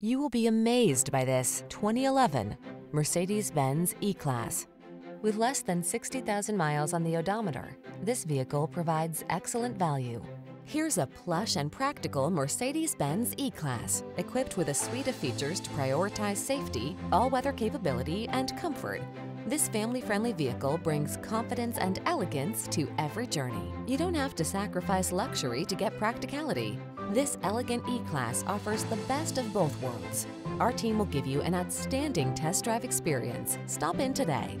You will be amazed by this 2011 Mercedes-Benz E-Class. With less than 60,000 miles on the odometer, this vehicle provides excellent value. Here's a plush and practical Mercedes-Benz E-Class, equipped with a suite of features to prioritize safety, all-weather capability, and comfort. This family-friendly vehicle brings confidence and elegance to every journey. You don't have to sacrifice luxury to get practicality. This elegant E-Class offers the best of both worlds. Our team will give you an outstanding test drive experience. Stop in today.